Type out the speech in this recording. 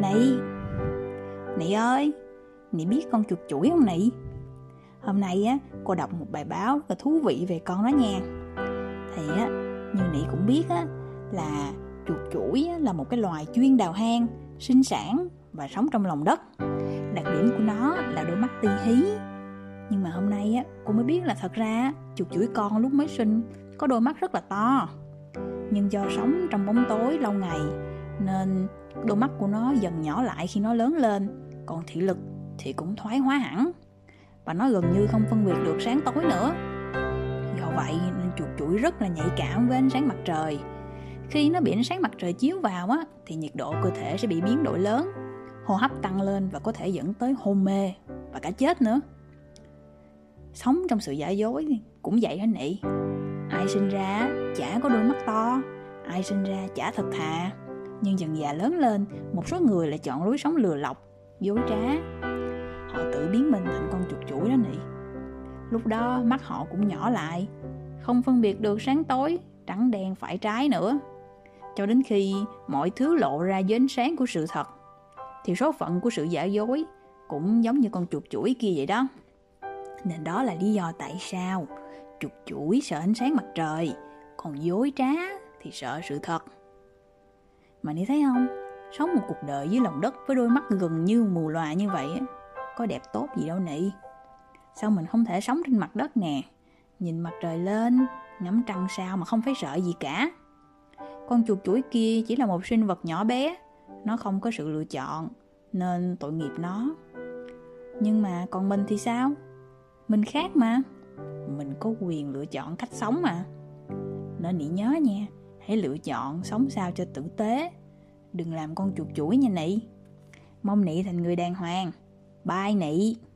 nào Nị? Nị ơi, Nị biết con chuột chủi không Nị? Hôm nay á, cô đọc một bài báo rất là thú vị về con đó nha. Thì á, như Nị cũng biết á, là chuột chủi là một cái loài chuyên đào hang, sinh sản và sống trong lòng đất. Đặc điểm của nó là đôi mắt ti hí. Nhưng mà hôm nay á, cô mới biết là thật ra chuột chủi con lúc mới sinh có đôi mắt rất là to. Nhưng do sống trong bóng tối lâu ngày nên đôi mắt của nó dần nhỏ lại khi nó lớn lên. Còn thị lực thì cũng thoái hóa hẳn, và nó gần như không phân biệt được sáng tối nữa. Do vậy nên chuột chủi rất là nhạy cảm với ánh sáng mặt trời. Khi nó bị ánh sáng mặt trời chiếu vào á, thì nhiệt độ cơ thể sẽ bị biến đổi lớn, hô hấp tăng lên và có thể dẫn tới hôn mê và cả chết nữa. Sống trong sự giả dối cũng vậy hả Nị? Ai sinh ra chả có đôi mắt to, ai sinh ra chả thật thà. Nhưng dần già lớn lên, một số người lại chọn lối sống lừa lọc, dối trá. Họ tự biến mình thành con chuột chủi đó Nị. Lúc đó mắt họ cũng nhỏ lại, không phân biệt được sáng tối, trắng đen phải trái nữa. Cho đến khi mọi thứ lộ ra dưới ánh sáng của sự thật, thì số phận của sự giả dối cũng giống như con chuột chủi kia vậy đó. Nên đó là lý do tại sao chuột chủi sợ ánh sáng mặt trời, còn dối trá thì sợ sự thật. Mà Nị thấy không, sống một cuộc đời dưới lòng đất với đôi mắt gần như mù lòa như vậy có đẹp tốt gì đâu Nị. Sao mình không thể sống trên mặt đất nè, nhìn mặt trời lên, ngắm trăng sao mà không phải sợ gì cả. Con chuột chủi kia chỉ là một sinh vật nhỏ bé, nó không có sự lựa chọn nên tội nghiệp nó. Nhưng mà còn mình thì sao? Mình khác mà, mình có quyền lựa chọn cách sống mà. Nên Nị nhớ nha, hãy lựa chọn sống sao cho tử tế, đừng làm con chuột chủi nha Nị. Mong Nị thành người đàng hoàng. Bye Nị.